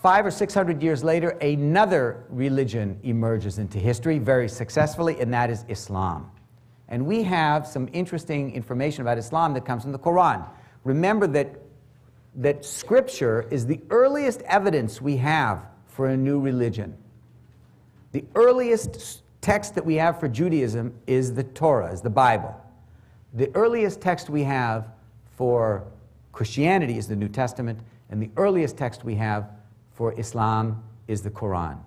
Five or six hundred years later, another religion emerges into history very successfully, and that is Islam. And we have some interesting information about Islam that comes from the Quran. Remember that, that Scripture is the earliest evidence we have for a new religion. The earliest text that we have for Judaism is the Torah, is the Bible. The earliest text we have for Christianity is the New Testament, and the earliest text we have for Islam is the Quran.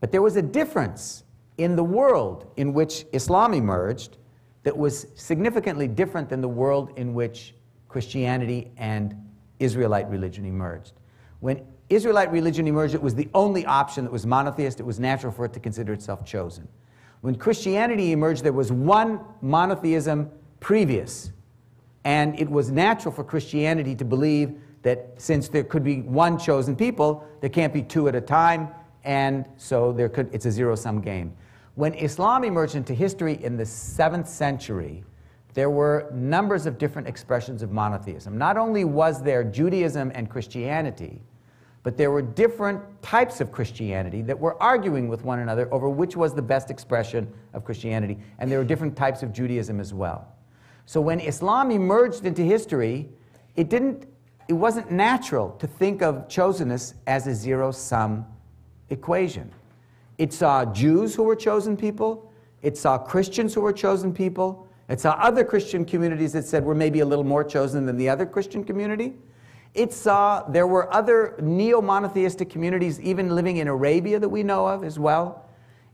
But there was a difference in the world in which Islam emerged that was significantly different than the world in which Christianity and Israelite religion emerged. When Israelite religion emerged, it was the only option that was monotheist. It was natural for it to consider itself chosen. When Christianity emerged, there was one monotheism previous, and it was natural for Christianity to believe that since there could be one chosen people, there can't be two at a time, and so there could, it's a zero-sum game. When Islam emerged into history in the seventh century, there were numbers of different expressions of monotheism. Not only was there Judaism and Christianity, but there were different types of Christianity that were arguing with one another over which was the best expression of Christianity, and there were different types of Judaism as well. So when Islam emerged into history, it didn't It wasn't natural to think of chosenness as a zero-sum equation. It saw Jews who were chosen people. It saw Christians who were chosen people. It saw other Christian communities that said we're maybe a little more chosen than the other Christian community. It saw there were other neo-monotheistic communities even living in Arabia that we know of as well.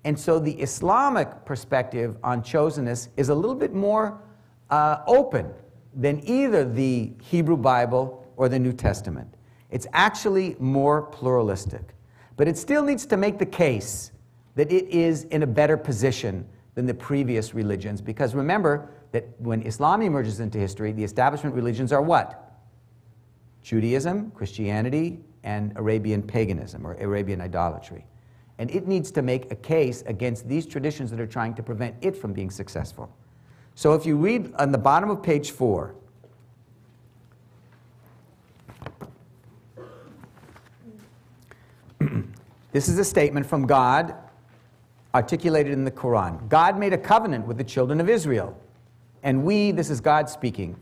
And so the Islamic perspective on chosenness is a little bit more uh, open than either the Hebrew Bible or the New Testament. It's actually more pluralistic. But it still needs to make the case that it is in a better position than the previous religions, because remember that when Islam emerges into history, the establishment religions are what? Judaism, Christianity, and Arabian paganism or Arabian idolatry. And it needs to make a case against these traditions that are trying to prevent it from being successful. So if you read on the bottom of page four, this is a statement from God articulated in the Quran. God made a covenant with the children of Israel. And we, this is God speaking,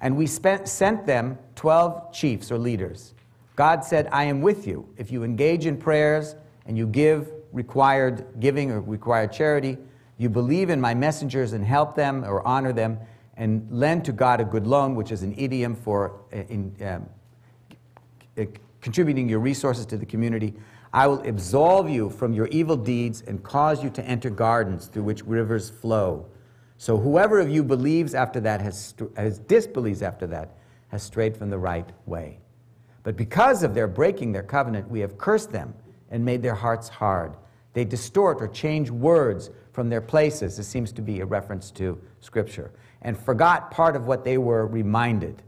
and we spent, sent them twelve chiefs or leaders. God said, I am with you. If you engage in prayers and you give required giving or required charity, you believe in my messengers and help them or honor them and lend to God a good loan, which is an idiom for in, um, contributing your resources to the community. I will absolve you from your evil deeds and cause you to enter gardens through which rivers flow. So whoever of you believes after that, has, has disbelieves after that, has strayed from the right way. But because of their breaking their covenant, we have cursed them and made their hearts hard. They distort or change words from their places. This seems to be a reference to Scripture. And forgot part of what they were reminded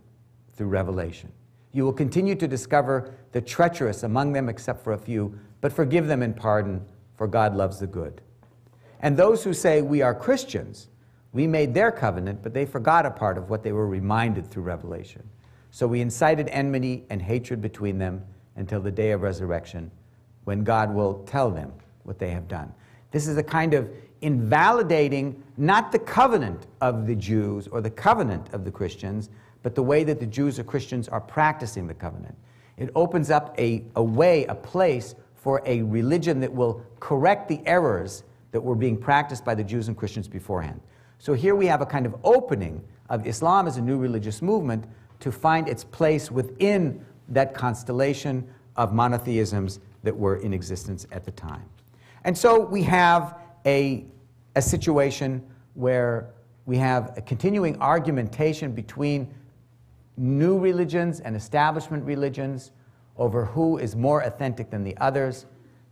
through revelation. You will continue to discover the treacherous among them, except for a few, but forgive them and pardon, for God loves the good. And those who say, we are Christians, we made their covenant, but they forgot a part of what they were reminded through revelation. So we incited enmity and hatred between them until the day of resurrection, when God will tell them what they have done. This is a kind of invalidating, not the covenant of the Jews or the covenant of the Christians, but the way that the Jews or Christians are practicing the covenant. It opens up a, a way, a place for a religion that will correct the errors that were being practiced by the Jews and Christians beforehand. So here we have a kind of opening of Islam as a new religious movement to find its place within that constellation of monotheisms that were in existence at the time. And so we have a, a situation where we have a continuing argumentation between new religions and establishment religions over who is more authentic than the others.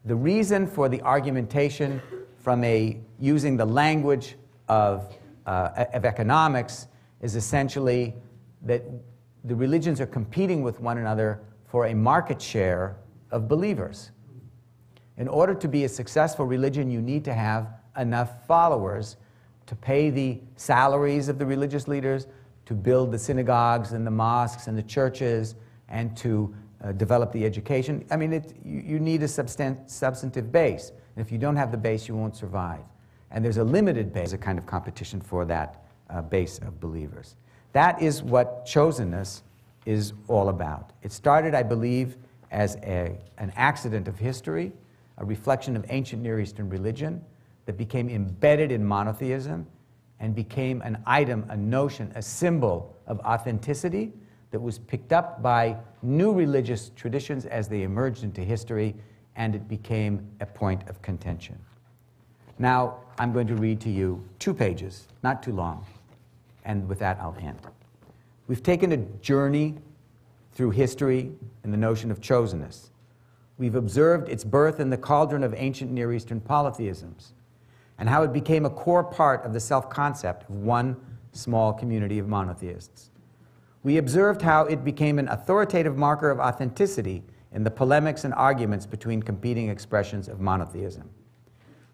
The reason for the argumentation from a using the language of, uh, of economics is essentially that the religions are competing with one another for a market share of believers. In order to be a successful religion, you need to have enough followers to pay the salaries of the religious leaders, to build the synagogues and the mosques and the churches, and to uh, develop the education. I mean, it, you, you need a substan substantive base. And if you don't have the base, you won't survive. And there's a limited base, a kind of competition for that uh, base of believers. That is what chosenness is all about. It started, I believe, as a, an accident of history, a reflection of ancient Near Eastern religion that became embedded in monotheism and became an item, a notion, a symbol of authenticity that was picked up by new religious traditions as they emerged into history, and it became a point of contention. Now, I'm going to read to you two pages, not too long, and with that I'll end. We've taken a journey through history and the notion of chosenness. We've observed its birth in the cauldron of ancient Near Eastern polytheisms, and how it became a core part of the self-concept of one small community of monotheists. We observed how it became an authoritative marker of authenticity in the polemics and arguments between competing expressions of monotheism.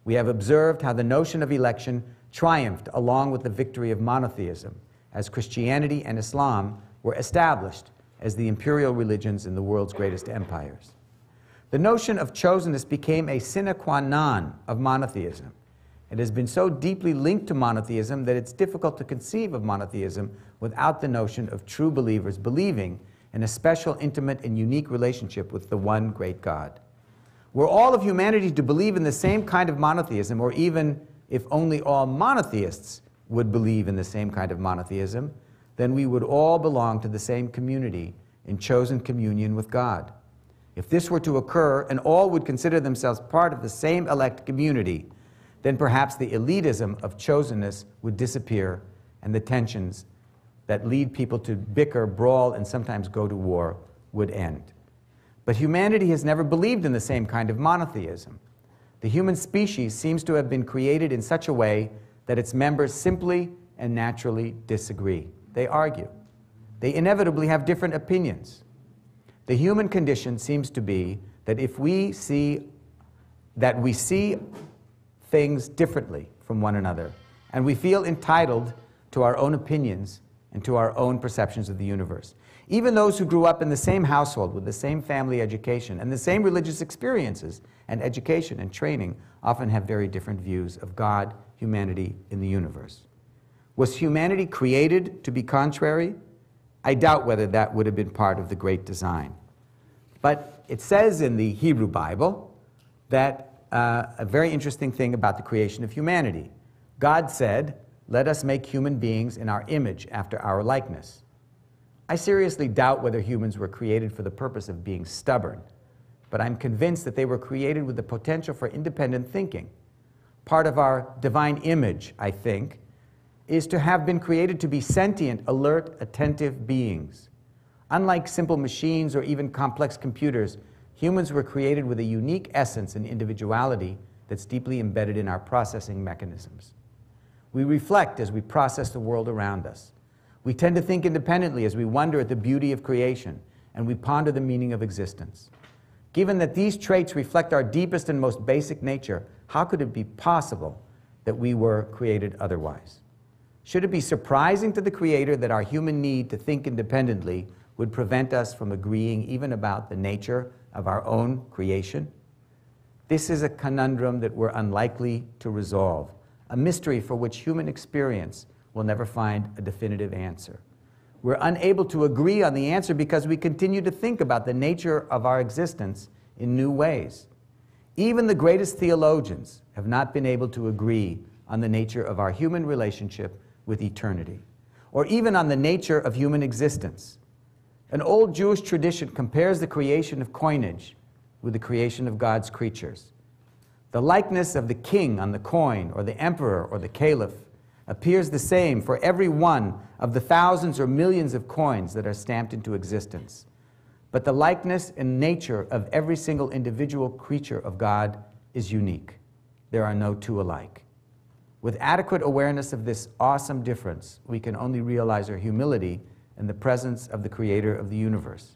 We have observed how the notion of election triumphed along with the victory of monotheism, as Christianity and Islam were established as the imperial religions in the world's greatest empires. The notion of chosenness became a sine qua non of monotheism. It has been so deeply linked to monotheism that it's difficult to conceive of monotheism without the notion of true believers believing in a special, intimate, and unique relationship with the one great God. Were all of humanity to believe in the same kind of monotheism, or even if only all monotheists would believe in the same kind of monotheism, then we would all belong to the same community in chosen communion with God. If this were to occur, and all would consider themselves part of the same elect community, then perhaps the elitism of chosenness would disappear, and the tensions that lead people to bicker, brawl, and sometimes go to war would end. But humanity has never believed in the same kind of monotheism. The human species seems to have been created in such a way that its members simply and naturally disagree. They argue. They inevitably have different opinions. The human condition seems to be that if we see, that we see things differently from one another, and we feel entitled to our own opinions and to our own perceptions of the universe. Even those who grew up in the same household with the same family education and the same religious experiences and education and training often have very different views of God, humanity, and the universe. Was humanity created to be contrary? I doubt whether that would have been part of the great design. But it says in the Hebrew Bible that uh, a very interesting thing about the creation of humanity. God said, "Let us make human beings in our image after our likeness." I seriously doubt whether humans were created for the purpose of being stubborn, but I'm convinced that they were created with the potential for independent thinking. Part of our divine image, I think, is to have been created to be sentient, alert, attentive beings. Unlike simple machines or even complex computers, humans were created with a unique essence and individuality that's deeply embedded in our processing mechanisms. We reflect as we process the world around us. We tend to think independently as we wonder at the beauty of creation, and we ponder the meaning of existence. Given that these traits reflect our deepest and most basic nature, how could it be possible that we were created otherwise? Should it be surprising to the Creator that our human need to think independently would prevent us from agreeing even about the nature of our own creation? This is a conundrum that we're unlikely to resolve, a mystery for which human experience will never find a definitive answer. We're unable to agree on the answer because we continue to think about the nature of our existence in new ways. Even the greatest theologians have not been able to agree on the nature of our human relationship with eternity, or even on the nature of human existence. An old Jewish tradition compares the creation of coinage with the creation of God's creatures. The likeness of the king on the coin, or the emperor, or the caliph, appears the same for every one of the thousands or millions of coins that are stamped into existence. But the likeness and nature of every single individual creature of God is unique. There are no two alike. With adequate awareness of this awesome difference, we can only realize our humility in the presence of the Creator of the universe.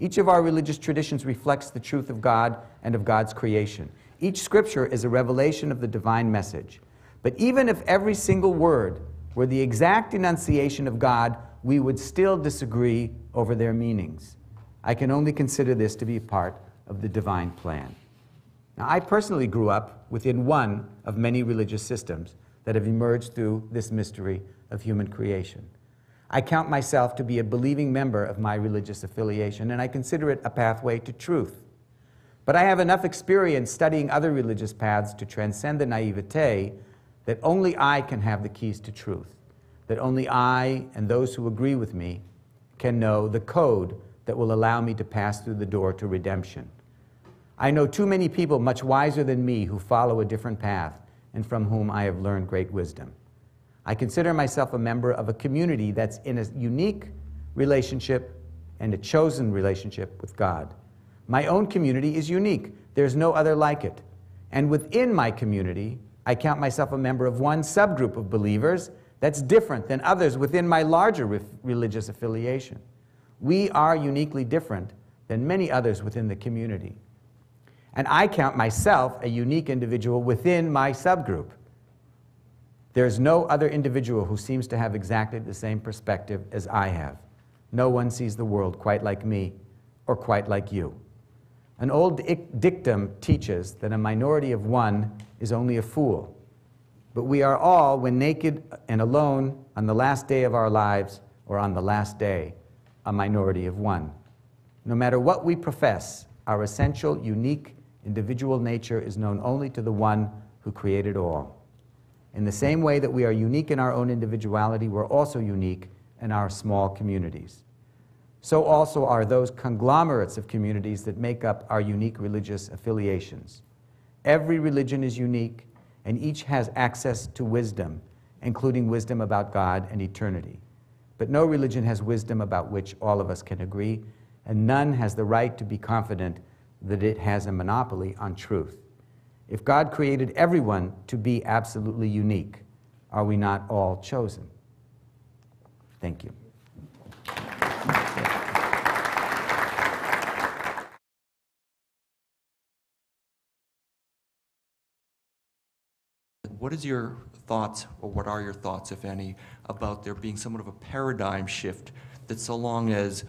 Each of our religious traditions reflects the truth of God and of God's creation. Each scripture is a revelation of the divine message. But even if every single word were the exact enunciation of God, we would still disagree over their meanings. I can only consider this to be part of the divine plan. Now, I personally grew up within one of many religious systems that have emerged through this mystery of human creation. I count myself to be a believing member of my religious affiliation, and I consider it a pathway to truth. But I have enough experience studying other religious paths to transcend the naivete that only I can have the keys to truth, that only I and those who agree with me can know the code that will allow me to pass through the door to redemption. I know too many people much wiser than me who follow a different path and from whom I have learned great wisdom. I consider myself a member of a community that's in a unique relationship and a chosen relationship with God. My own community is unique. There's no other like it. And within my community, I count myself a member of one subgroup of believers that's different than others within my larger re- religious affiliation. We are uniquely different than many others within the community. And I count myself a unique individual within my subgroup. There's no other individual who seems to have exactly the same perspective as I have. No one sees the world quite like me or quite like you. An old dictum teaches that a minority of one is only a fool. But we are all, when naked and alone, on the last day of our lives, or on the last day, a minority of one. No matter what we profess, our essential, unique, individual nature is known only to the one who created all. In the same way that we are unique in our own individuality, we're also unique in our small communities. So also are those conglomerates of communities that make up our unique religious affiliations. Every religion is unique, and each has access to wisdom, including wisdom about God and eternity. But no religion has wisdom about which all of us can agree, and none has the right to be confident that it has a monopoly on truth. If God created everyone to be absolutely unique, are we not all chosen? Thank you. What is your thoughts, or what are your thoughts, if any, about there being somewhat of a paradigm shift that so long as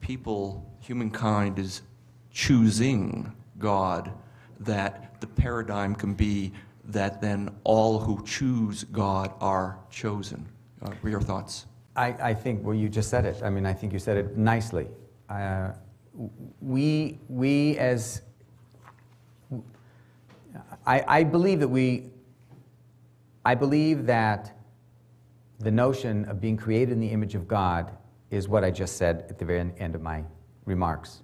people, humankind, is choosing God, that the paradigm can be that then all who choose God are chosen? Uh, what are your thoughts? I, I think, well, you just said it. I mean, I think you said it nicely. Uh, we, we as, I, I believe that we, I believe that the notion of being created in the image of God is what I just said at the very end of my remarks.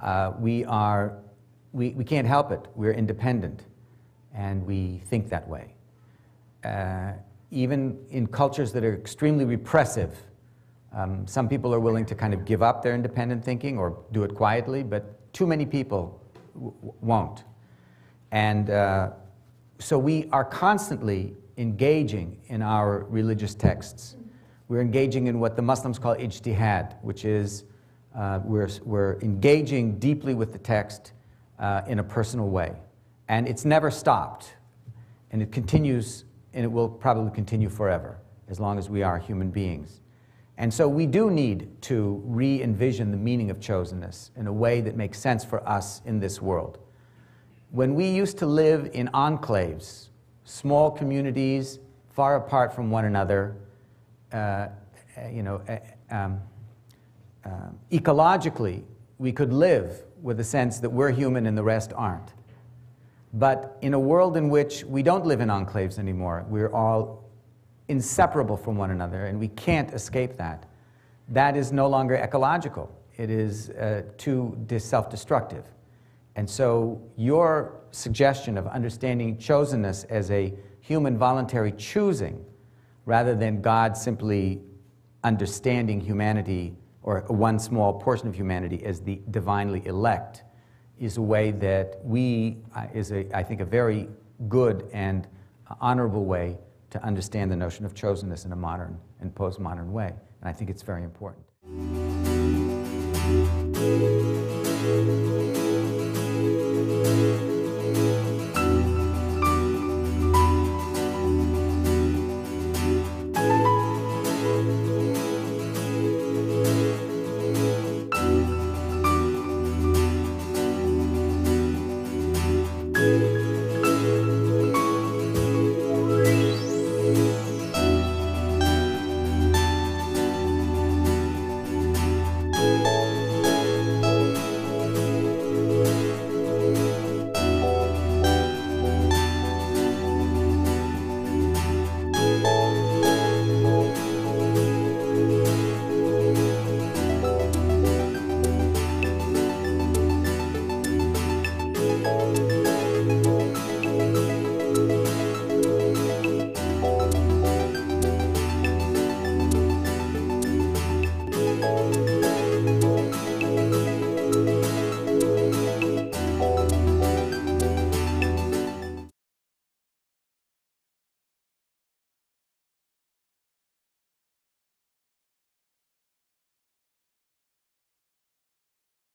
Uh, we are, we, we can't help it. We're independent, and we think that way. Uh, even in cultures that are extremely repressive, um, some people are willing to kind of give up their independent thinking or do it quietly, but too many people w won't. And uh, so we are constantly engaging in our religious texts. We're engaging in what the Muslims call ijtihad, which is uh, we're, we're engaging deeply with the text uh, in a personal way. And it's never stopped, and it continues, and it will probably continue forever, as long as we are human beings. And so we do need to re-envision the meaning of chosenness in a way that makes sense for us in this world. When we used to live in enclaves, small communities, far apart from one another, uh, you know, uh, um, uh, ecologically, we could live with a sense that we're human and the rest aren't. But in a world in which we don't live in enclaves anymore, we're all inseparable from one another, and we can't escape that. That is no longer ecological. It is uh, too self-destructive. And so your suggestion of understanding chosenness as a human voluntary choosing, rather than God simply understanding humanity, or one small portion of humanity, as the divinely elect, is a way that we, uh, is a, I think, a very good and honorable way to understand the notion of chosenness in a modern and postmodern way. And I think it's very important.